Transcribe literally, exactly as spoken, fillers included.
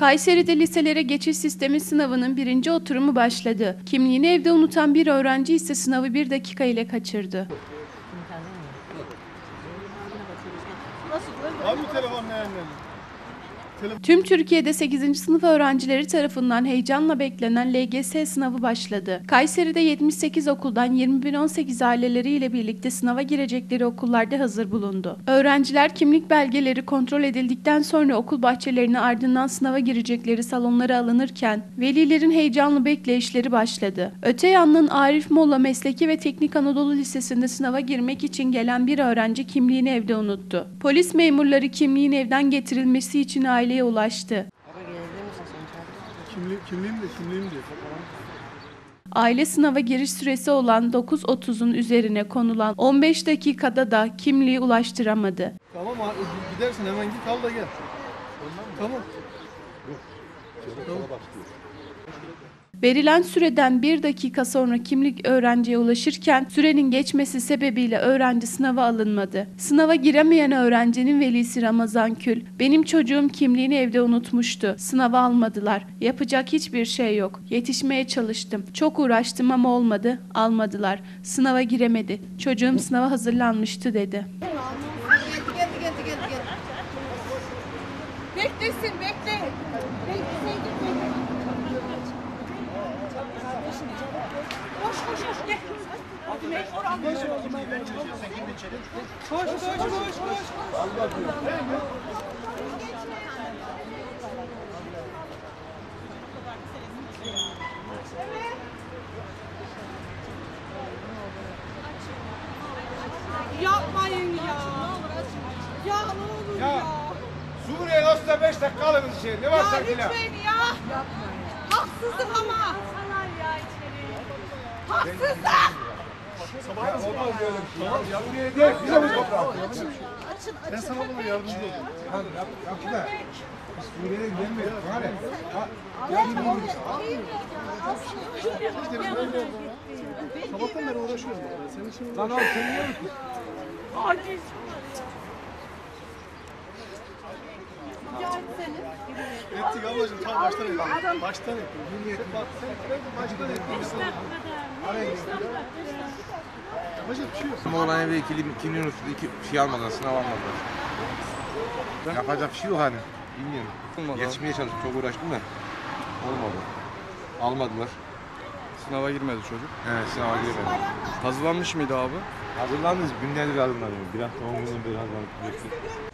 Kayseri'de liselere geçiş sistemi sınavının birinci oturumu başladı. Kimliğini evde unutan bir öğrenci ise sınavı bir dakika ile kaçırdı. Tüm Türkiye'de sekizinci sınıf öğrencileri tarafından heyecanla beklenen L G S sınavı başladı. Kayseri'de yetmiş sekiz okuldan yirmi bin on sekiz aileleriyle birlikte sınava girecekleri okullarda hazır bulundu. Öğrenciler kimlik belgeleri kontrol edildikten sonra okul bahçelerine, ardından sınava girecekleri salonlara alınırken velilerin heyecanlı bekleyişleri başladı. Öte yandan Arif Molla Mesleki ve Teknik Anadolu Lisesi'nde sınava girmek için gelen bir öğrenci kimliğini evde unuttu. Polis memurları kimliğin evden getirilmesi için aile ulaştı. Kimliğim, kimliğim de, kimliğim de. Aile sınava giriş süresi olan dokuz otuzun üzerine konulan on beş dakikada da kimliği ulaştıramadı. Tamam, gidersin, hemen git, al da gel. Tamam. Tamam. Verilen süreden bir dakika sonra kimlik öğrenciye ulaşırken sürenin geçmesi sebebiyle öğrenci sınava alınmadı. Sınava giremeyen öğrencinin velisi Ramazan Kül, "Benim çocuğum kimliğini evde unutmuştu. Sınava almadılar. Yapacak hiçbir şey yok. Yetişmeye çalıştım. Çok uğraştım ama olmadı. Almadılar. Sınava giremedi. Çocuğum sınava hazırlanmıştı" dedi. Beklesin, bekle. Yapmayın ya. Ya ne olur ya. Suriye dosta beş dakika alın içeri. Ne varsa gel. Ya lütfen ya. Haksızlık ama. Haksızlık. Ettik ablacığım, tam baştan ettik. Baştan ettik. Baştan ettik. Moğlan evde kimliğini unuttu, iki şey almadan, sınav almadan. Yapacak bir şey yok hani, bilmiyorum. Olmadı. Yetişmeye çalıştım, çok uğraştım da olmadı. Almadılar. Sınava girmedi çocuk. Evet, sınava girmedi. Hazırlanmış mıydı abi? Hazırlanmış, günlerdir hazırlanıyor. Bir hafta on günün bir hazırlanıp